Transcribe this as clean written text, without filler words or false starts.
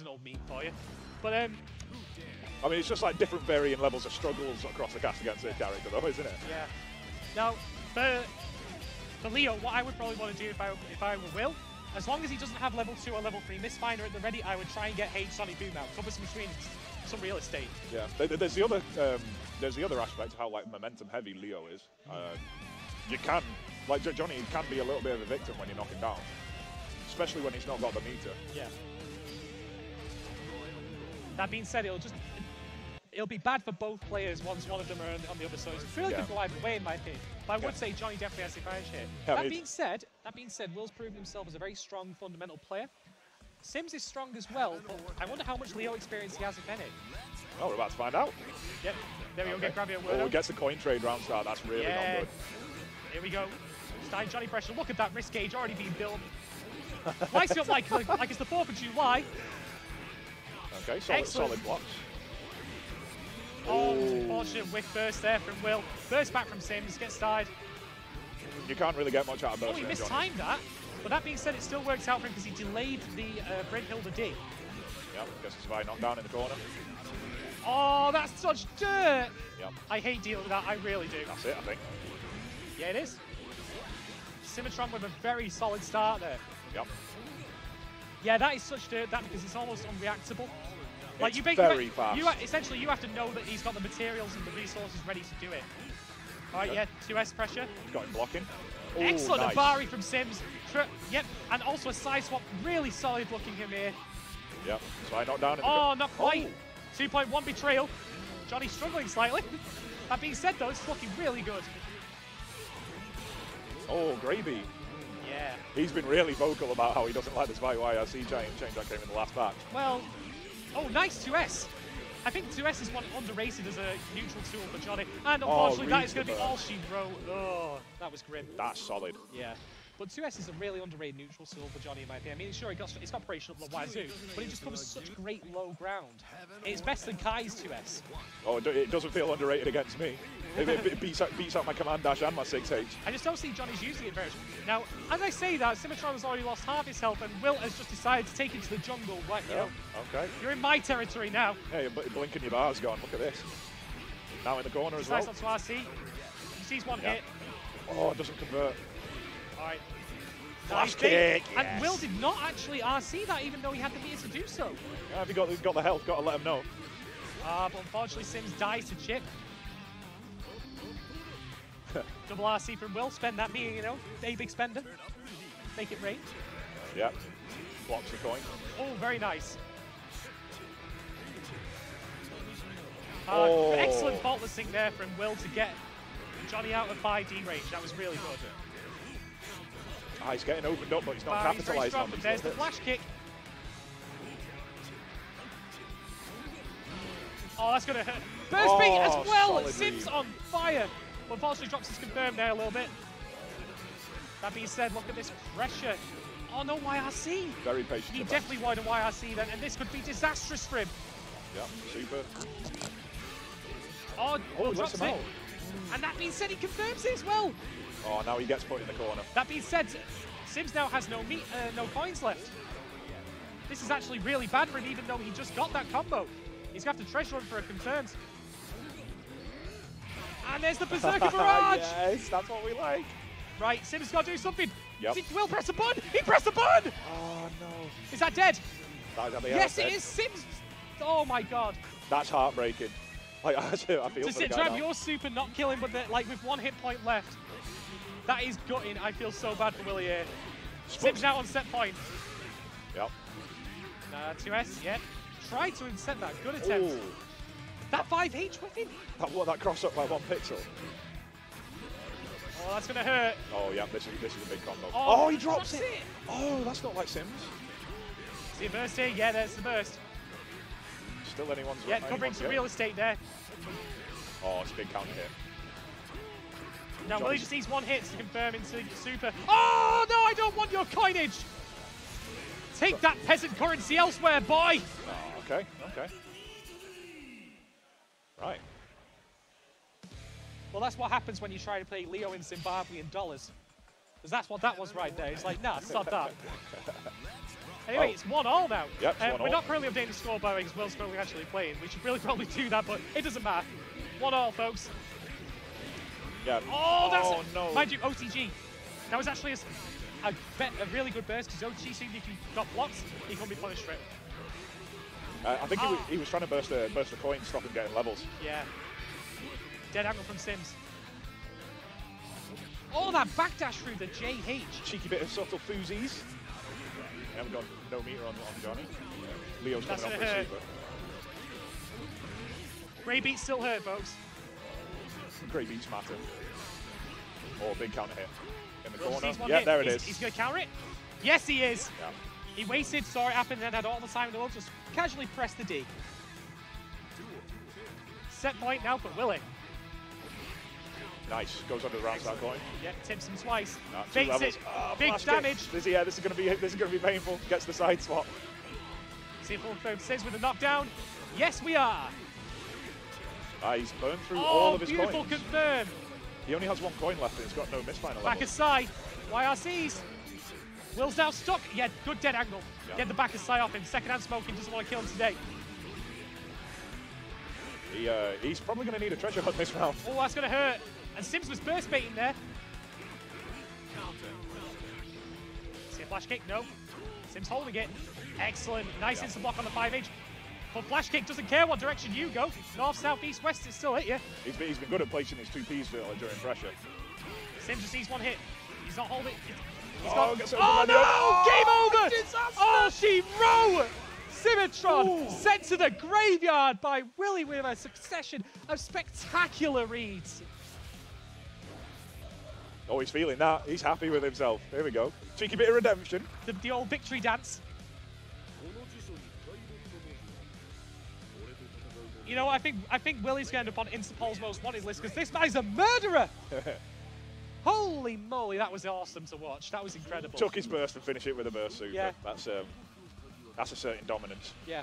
an old meme for you. But I mean, it's just like different varying levels of struggles across the cast against the character, though, isn't it? Yeah. Now, for Leo, what I would probably want to do if I were Will, as long as he doesn't have level 2 or level 3 Mistfinder at the ready, I would try and get Hage Sonic Boom out, cover some screens, some real estate. Yeah. There's the other aspect of how like momentum heavy Leo is. You can, like Johnny, you can be a little bit of a victim when you knock him down, especially when he's not got the meter. Yeah. That being said, it'll be bad for both players once one of them are on the other side. It's really good for either way, in my opinion. But I would say Johnny definitely has the advantage here. Yeah, that being said, Will's proven himself as a very strong fundamental player. Sims is strong as well, but I wonder how much Leo experience he has, if any. Well, we're about to find out. Yep. There we go. Get Gravio. Oh, he gets the coin trade round start. That's really not good. Here we go. Starting Johnny pressure. Look at that wrist gauge already being built. Nice up like it's the 4th of July. Okay, solid blocks. Oh, unfortunate whiff burst there from Will. Burst back from Sims, gets started. You can't really get much out of burst. Oh, he mistimed that. But that being said, it still works out for him because he delayed the Brynhilda D. Yep, gets a survive knockdown in the corner. Oh, that's such dirt! Yep. I hate dealing with that, I really do. That's it, I think. Yeah, it is. Simatron with a very solid start there. Yep. Yeah, that is such dirt, that, because it's almost unreactable. Like, it's very fast. Essentially, you have to know that he's got the materials and the resources ready to do it. All right, yeah, 2S pressure. Got him blocking. Ooh, excellent Avari from Sims. Yep, and also a side swap. Really solid looking him here. Yep, so I knocked down in the not quite. Oh. 2.1 betrayal. Johnny struggling slightly. That being said, though, it's looking really good. Oh, Gravy. Yeah. He's been really vocal about how he doesn't like this VYRC change that came in the last patch. Well, oh, nice 2S. I think 2S is one underrated as a neutral tool for Johnny. And unfortunately, that is going to be all she wrote. Oh, that was grim. That's solid. Yeah. But 2S is a really underrated neutral tool for Johnny, in my opinion. I mean, sure, it's got operation up the wazoo, but it just covers such great low ground. It's best than Kai's 2S. Oh, it doesn't feel underrated against me. It beats out my command dash and my 6H. I just don't see Johnny's using it very much. Now, as I say that, Simatron has already lost half his health, and Will has just decided to take him to the jungle right now. Okay. You're in my territory now. Hey, you're blinking your bars gone. Look at this. Now in the corner as well. Nice onto RC. He sees one hit. Oh, it doesn't convert. All right. Nice kick. Yes. And Will did not actually RC that, even though he had the means to do so. Yeah, if he got the health, got to let him know. But unfortunately, Sims dies to chip. Double RC from Will, spend that meaning, you know, a big spender. Make it rain. Yep. Blocks the coin. Oh, very nice. Excellent faultlessing there from Will to get Johnny out of 5D range. That was really good. Ah, he's getting opened up, but he's not capitalising on it. There's the flash kick. Oh, that's going to hurt. Burst beat as well. Sims on fire. Well, unfortunately, drops his confirmed there a little bit. That being said, look at this pressure. Oh, no, YRC. Very patient. He definitely wanted a YRC then, and this could be disastrous for him. Yeah, super. Oh, well, drops him out. And that being said, he confirms it as well. Oh, now he gets put in the corner. That being said, Sims now has no coins left. This is actually really bad for him, even though he just got that combo. He's going to have to treasure him for a confirmed. And there's the Berserker Mirage! Yes, that's what we like. Right, Sims got to do something. Yep. Did Will press a button? He pressed a button! Oh, no. Is that dead? Yes, it is. Sims. Oh, my God. That's heartbreaking. Like, I feel to sit down, you're super not killing, but like with one hit point left. That is gutting. I feel so bad for Willei here. Sims out on set point. Yep. 2S, yep. Try to intercept that. Good attempt. Ooh. That 5H with him. That cross up by one pixel. Oh, that's going to hurt. Oh, yeah, this is a big combo. Oh, he drops it. Oh, that's not like Sims. See a burst here? Yeah, there's the burst. Still anyone's yeah, covering some real estate there. Oh, it's a big counter here. Now, Willie just needs one hit to confirm into super. Oh, no, I don't want your coinage. Take that peasant currency elsewhere, boy. Oh, okay, okay. Right. Well, that's what happens when you try to play Leo in Zimbabwean dollars. Because that's what that was right there. It's like, nah, it's not that. Anyway, it's 1-1 now. Yep, we're not currently updating the scoreboard because Will's currently actually playing. We should really probably do that, but it doesn't matter. 1-1, folks. Yeah. Oh, that's no. Mind you, OTG. That was actually a really good burst because OTG seemed if he got blocked, he couldn't be punished for it. I think he was trying to burst the coin, stop him getting levels. Yeah. Dead angle from Sims. Oh, that backdash through the JH. Cheeky bit of subtle foozies. I haven't got no meter on Johnny. Leo's coming off receiver. Grey beats still hurt, folks. Grey beats matter. Oh, big counter hit. In the corner. Yeah, hit. There it is. He's going to counter it? Yes, he is. Yeah. He waited, saw it happen, then had all the time in the world, just casually pressed the D. Set point now for Willei. Nice, goes under the round side coin. Yep, tips him twice. Fakes it, big damage. This is going to be painful. Gets the side swap. See if Willei says with a knockdown. Yes, we are. He's burned through all of his coins. Beautiful confirm. He only has one coin left and he's got no misfinal. Back aside, YRCs. Will's now stuck. Yeah, good dead angle. Yeah. Get the back of Sai off him. Second hand smoking, doesn't want to kill him today. He's probably going to need a treasure hunt this round. Oh, that's going to hurt. And Sims was burst baiting there. See a flash kick? No. Sims holding it. Excellent. Nice instant block on the 5H. But flash kick doesn't care what direction you go. North, south, east, west, it's still hit you. He's been good at placing his 2Ps during pressure. Sims just sees one hit. He's not holding. Oh no! Game over! Disaster. Oh, she row! Simatron sent to the graveyard by Willei with a succession of spectacular reads. Oh, he's feeling that. He's happy with himself. Here we go. Cheeky bit of redemption. The old victory dance. You know, I think Willie's going to end up on Interpol's most wanted list because this man's a murderer. Holy moly, that was awesome to watch. That was incredible. Took his burst and finished it with a burst super. Yeah. That's a certain dominance. Yeah.